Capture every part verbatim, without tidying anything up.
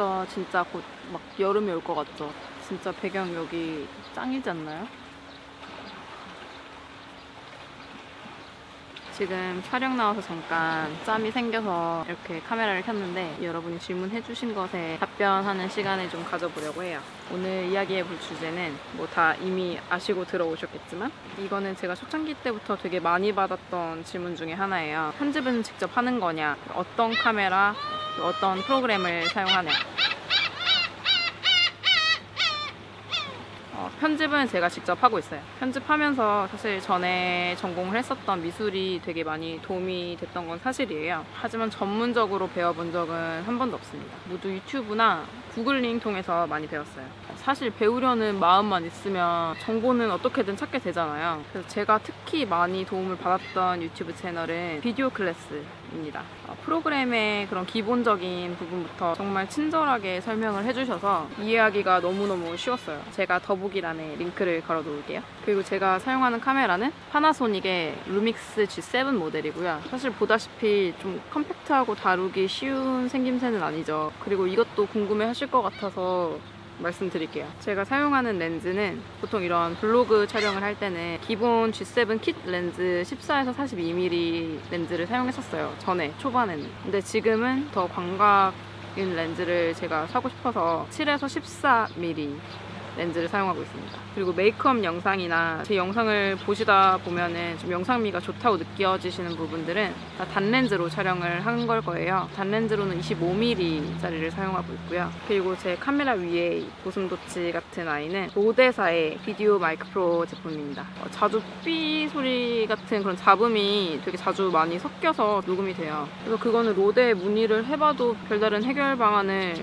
진짜 진짜 곧 막 여름이 올 것 같죠? 진짜 배경 여기 짱이지 않나요? 지금 촬영 나와서 잠깐 짬이 생겨서 이렇게 카메라를 켰는데 여러분이 질문해 주신 것에 답변하는 시간을 좀 가져보려고 해요. 오늘 이야기해 볼 주제는 뭐 다 이미 아시고 들어오셨겠지만 이거는 제가 초창기 때부터 되게 많이 받았던 질문 중에 하나예요. 편집은 직접 하는 거냐? 어떤 카메라, 어떤 프로그램을 사용하냐? 편집은 제가 직접 하고 있어요. 편집하면서 사실 전에 전공을 했었던 미술이 되게 많이 도움이 됐던 건 사실이에요. 하지만 전문적으로 배워본 적은 한 번도 없습니다. 모두 유튜브나 구글링 통해서 많이 배웠어요. 사실 배우려는 마음만 있으면 정보는 어떻게든 찾게 되잖아요. 그래서 제가 특히 많이 도움을 받았던 유튜브 채널은 비디오 클래스입니다. 프로그램의 그런 기본적인 부분부터 정말 친절하게 설명을 해주셔서 이해하기가 너무너무 쉬웠어요. 제가 더보기란에 링크를 걸어놓을게요. 그리고 제가 사용하는 카메라는 파나소닉의 루믹스 지 세븐 모델이고요. 사실 보다시피 좀 컴팩트하고 다루기 쉬운 생김새는 아니죠. 그리고 이것도 궁금해하실 것 같아서 말씀드릴게요. 제가 사용하는 렌즈는 보통 이런 블로그 촬영을 할 때는 기본 지 세븐 킷 렌즈 십사에서 사십이 밀리미터 렌즈를 사용했었어요. 전에, 초반에는. 근데 지금은 더 광각인 렌즈를 제가 사고 싶어서 칠에서 십사 밀리미터 렌즈를 사용하고 있습니다. 그리고 메이크업 영상이나 제 영상을 보시다 보면은 좀 영상미가 좋다고 느껴지시는 부분들은 다 단렌즈로 촬영을 한 걸 거예요. 단렌즈로는 이십오 밀리미터짜리를 사용하고 있고요. 그리고 제 카메라 위에 고슴도치 같은 아이는 로데사의 비디오 마이크 프로 제품입니다. 어, 자주 삐 소리 같은 그런 잡음이 되게 자주 많이 섞여서 녹음이 돼요. 그래서 그거는 로데에 문의를 해봐도 별다른 해결 방안을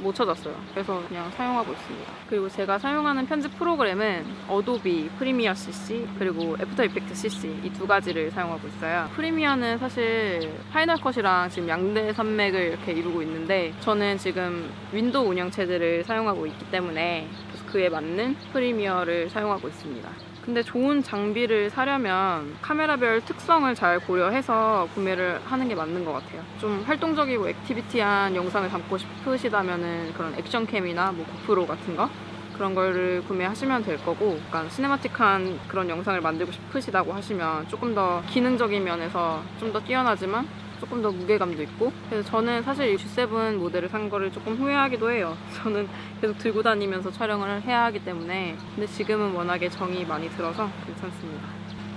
못 찾았어요. 그래서 그냥 사용하고 있습니다. 그리고 제가 사용하는 편집 프로그램은 어도비 프리미어 씨씨 그리고 애프터 이펙트 씨씨 이 두 가지를 사용하고 있어요. 프리미어는 사실 파이널 컷이랑 지금 양대 산맥을 이렇게 이루고 있는데 저는 지금 윈도우 운영체제를 사용하고 있기 때문에 그에 맞는 프리미어를 사용하고 있습니다. 근데 좋은 장비를 사려면 카메라별 특성을 잘 고려해서 구매를 하는 게 맞는 것 같아요. 좀 활동적이고 액티비티한 영상을 담고 싶으시다면은 그런 액션캠이나 뭐 고프로 같은 거 그런 거를 구매하시면 될 거고, 약간 시네마틱한 그런 영상을 만들고 싶으시다고 하시면 조금 더 기능적인 면에서 좀 더 뛰어나지만 조금 더 무게감도 있고, 그래서 저는 사실 이 지 세븐 모델을 산 거를 조금 후회하기도 해요. 저는 계속 들고 다니면서 촬영을 해야 하기 때문에. 근데 지금은 워낙에 정이 많이 들어서 괜찮습니다.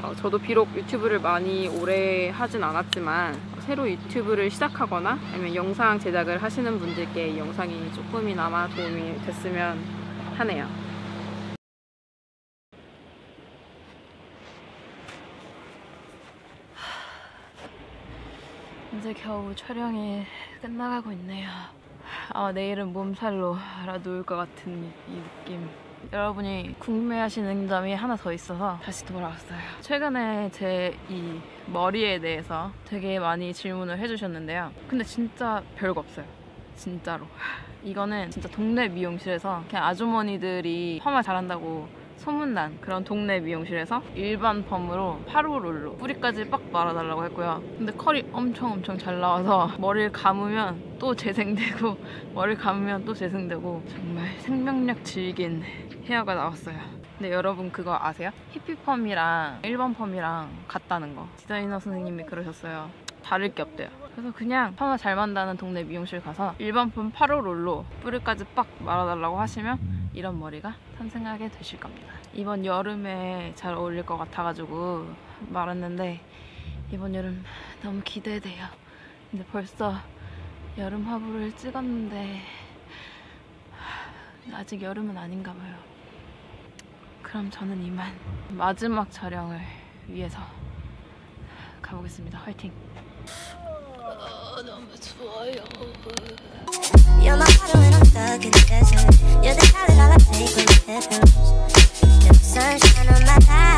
어, 저도 비록 유튜브를 많이 오래 하진 않았지만 새로 유튜브를 시작하거나 아니면 영상 제작을 하시는 분들께 이 영상이 조금이나마 도움이 됐으면 하네요. 이제 겨우 촬영이 끝나가고 있네요. 아, 내일은 몸살로 알아누울 것 같은 이 느낌. 여러분이 궁금해하시는 점이 하나 더 있어서 다시 돌아왔어요. 최근에 제 이 머리에 대해서 되게 많이 질문을 해주셨는데요. 근데 진짜 별거 없어요. 진짜로. 이거는 진짜 동네 미용실에서 그냥 아주머니들이 파마 잘한다고 소문난 그런 동네 미용실에서 일반 펌으로 팔 호 롤로 뿌리까지 빡 말아달라고 했고요. 근데 컬이 엄청 엄청 잘 나와서 머리를 감으면 또 재생되고 머리를 감으면 또 재생되고 정말 생명력 질긴 헤어가 나왔어요. 근데 여러분 그거 아세요? 히피펌이랑 일반 펌이랑 같다는 거. 디자이너 선생님이 그러셨어요. 다를 게 없대요. 그래서 그냥 파마 잘 만다는 동네 미용실 가서 일반 펌 팔 호 롤로 뿌리까지 빡 말아달라고 하시면 이런 머리가 탄생하게 되실 겁니다. 이번 여름에 잘 어울릴 것 같아가지고 말았는데 이번 여름 너무 기대돼요. 근데 벌써 여름 화보를 찍었는데 아직 여름은 아닌가 봐요. 그럼 저는 이만 마지막 촬영을 위해서 가보겠습니다. 화이팅! 너무 좋아요. You're my water when I'm stuck in the desert. You're the color all I take with the petals. You're the sunshine on my life.